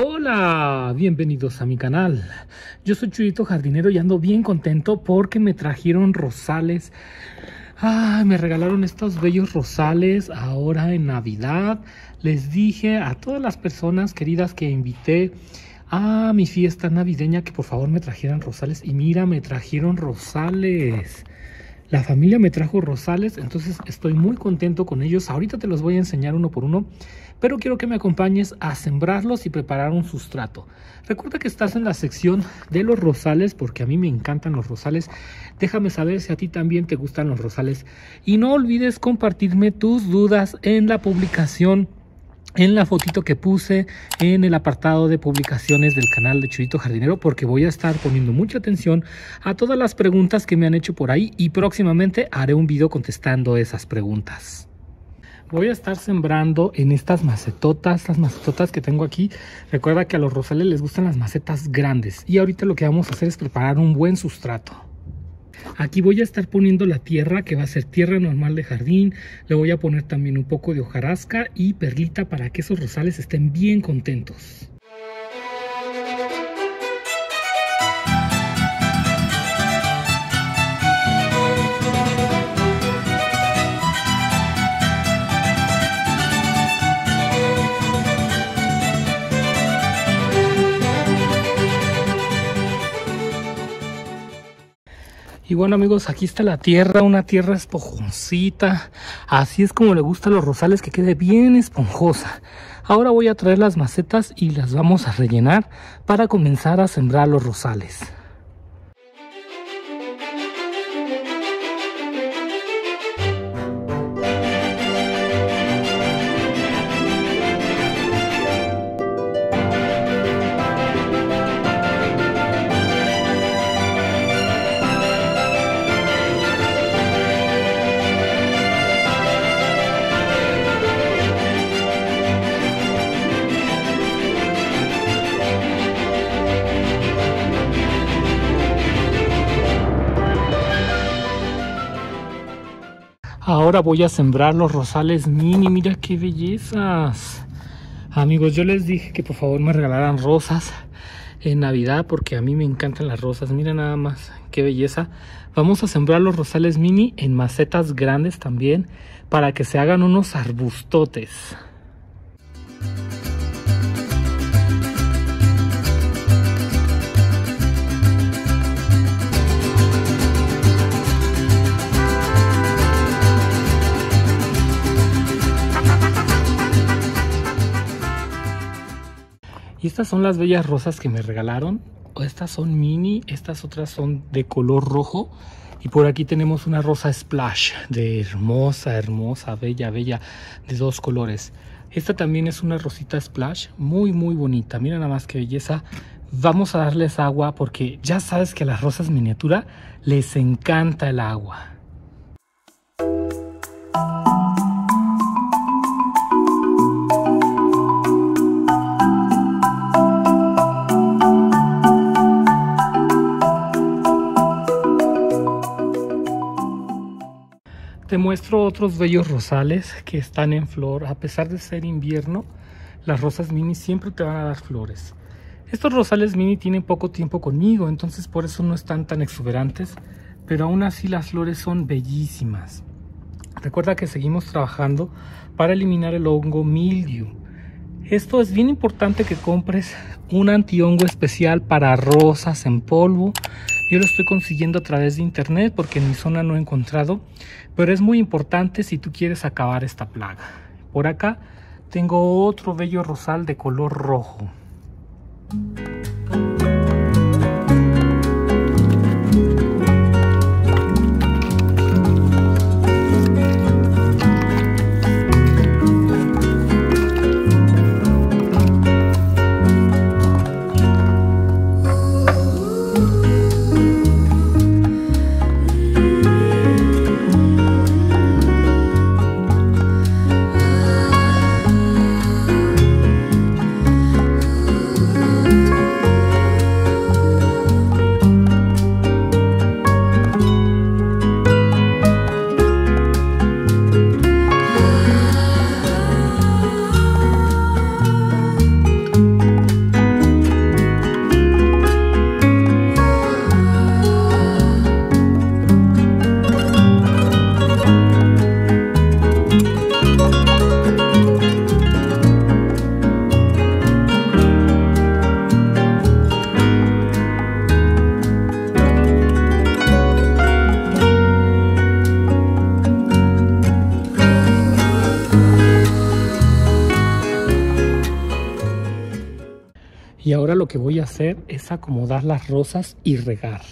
Hola, bienvenidos a mi canal. Yo soy Chuyito Jardinero y ando bien contento porque me trajeron rosales. Ah, me regalaron estos bellos rosales ahora en Navidad. Les dije a todas las personas queridas que invité a mi fiesta navideña que por favor me trajeran rosales. Y mira, me trajeron rosales. La familia me trajo rosales, entonces estoy muy contento con ellos. Ahorita te los voy a enseñar uno por uno, pero quiero que me acompañes a sembrarlos y preparar un sustrato. Recuerda que estás en la sección de los rosales, porque a mí me encantan los rosales. Déjame saber si a ti también te gustan los rosales. Y no olvides compartirme tus dudas en la publicación, en la fotito que puse en el apartado de publicaciones del canal de Chuyito Jardinero, porque voy a estar poniendo mucha atención a todas las preguntas que me han hecho por ahí y próximamente haré un video contestando esas preguntas. Voy a estar sembrando en estas macetotas, las macetotas que tengo aquí. Recuerda que a los rosales les gustan las macetas grandes y ahorita lo que vamos a hacer es preparar un buen sustrato. Aquí voy a estar poniendo la tierra, que va a ser tierra normal de jardín. Le voy a poner también un poco de hojarasca y perlita para que esos rosales estén bien contentos. Y bueno amigos, aquí está la tierra, una tierra esponjoncita. Así es como le gusta a los rosales, que quede bien esponjosa. Ahora voy a traer las macetas y las vamos a rellenar para comenzar a sembrar los rosales. Ahora voy a sembrar los rosales mini. Mira qué bellezas. Amigos, yo les dije que por favor me regalaran rosas en Navidad, porque a mí me encantan las rosas. Mira nada más, qué belleza. Vamos a sembrar los rosales mini en macetas grandes también, para que se hagan unos arbustotes. Y estas son las bellas rosas que me regalaron. Estas son mini, estas otras son de color rojo. Y por aquí tenemos una rosa splash de hermosa, bella, de dos colores. Esta también es una rosita splash, muy bonita. Mira nada más qué belleza. Vamos a darles agua porque ya sabes que a las rosas miniatura les encanta el agua. Te muestro otros bellos rosales que están en flor. A pesar de ser invierno, las rosas mini siempre te van a dar flores. Estos rosales mini tienen poco tiempo conmigo, entonces por eso no están tan exuberantes, pero aún así las flores son bellísimas. Recuerda que seguimos trabajando para eliminar el hongo mildew. Esto es bien importante, que compres un antihongo especial para rosas en polvo. Yo lo estoy consiguiendo a través de internet porque en mi zona no he encontrado, pero es muy importante si tú quieres acabar esta plaga. Por acá tengo otro bello rosal de color rojo. Y ahora lo que voy a hacer es acomodar las rosas y regar.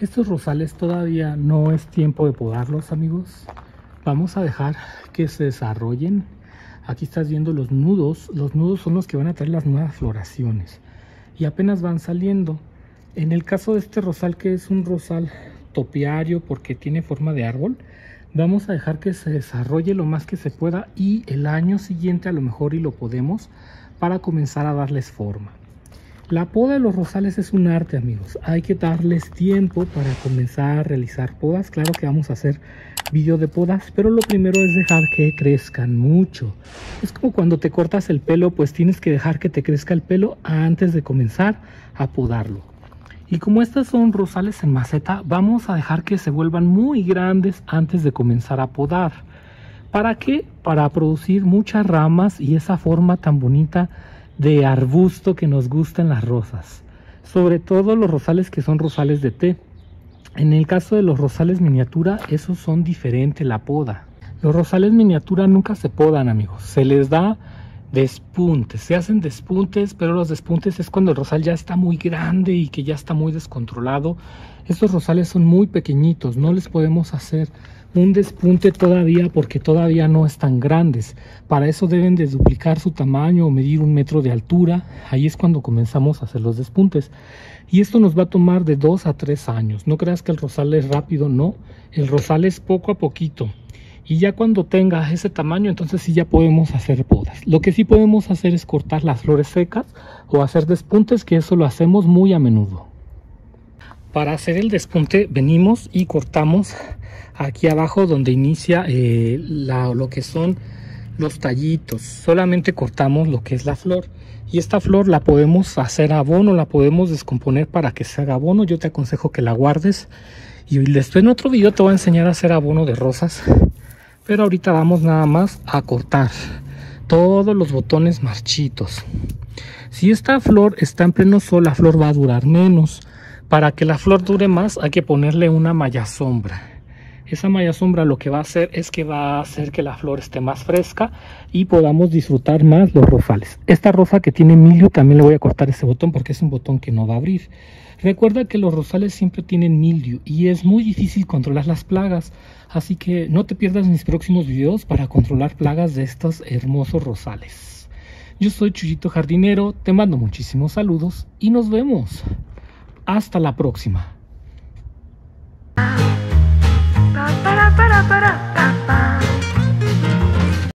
Estos rosales todavía no es tiempo de podarlos, amigos. Vamos a dejar que se desarrollen. Aquí estás viendo los nudos. Los nudos son los que van a traer las nuevas floraciones. Y apenas van saliendo. En el caso de este rosal, que es un rosal topiario porque tiene forma de árbol, vamos a dejar que se desarrolle lo más que se pueda y el año siguiente a lo mejor y lo podemos para comenzar a darles forma. La poda de los rosales es un arte, amigos. Hay que darles tiempo para comenzar a realizar podas. Claro que vamos a hacer video de podas, pero lo primero es dejar que crezcan mucho. Es como cuando te cortas el pelo, pues tienes que dejar que te crezca el pelo antes de comenzar a podarlo. Y como estas son rosales en maceta, vamos a dejar que se vuelvan muy grandes antes de comenzar a podar. ¿Para qué? Para producir muchas ramas y esa forma tan bonita de arbusto que nos gustan las rosas, sobre todo los rosales que son rosales de té. En el caso de los rosales miniatura, esos son diferentes la poda. Los rosales miniatura nunca se podan, amigos, se les da despuntes, se hacen despuntes, pero los despuntes es cuando el rosal ya está muy grande y que ya está muy descontrolado. Estos rosales son muy pequeñitos, no les podemos hacer un despunte todavía porque todavía no están grandes. Para eso deben de duplicar su tamaño o medir 1 metro de altura. Ahí es cuando comenzamos a hacer los despuntes. Y esto nos va a tomar de 2 a 3 años. No creas que el rosal es rápido, no. El rosal es poco a poquito. Y ya cuando tenga ese tamaño, entonces sí ya podemos hacer podas. Lo que sí podemos hacer es cortar las flores secas o hacer despuntes, que eso lo hacemos muy a menudo. Para hacer el despunte venimos y cortamos aquí abajo donde inicia lo que son los tallitos. Solamente cortamos lo que es la flor. Y esta flor la podemos hacer abono, la podemos descomponer para que se haga abono. Yo te aconsejo que la guardes. Y después en otro video te voy a enseñar a hacer abono de rosas. Pero ahorita vamos nada más a cortar. todos los botones marchitos. Si esta flor está en pleno sol, la flor va a durar menos. Para que la flor dure más, hay que ponerle una malla sombra. Esa malla sombra lo que va a hacer es que va a hacer que la flor esté más fresca y podamos disfrutar más los rosales. Esta rosa que tiene milio también le voy a cortar ese botón porque es un botón que no va a abrir. Recuerda que los rosales siempre tienen milio y es muy difícil controlar las plagas. Así que no te pierdas mis próximos videos para controlar plagas de estos hermosos rosales. Yo soy Chuyito Jardinero, te mando muchísimos saludos y nos vemos. Hasta la próxima.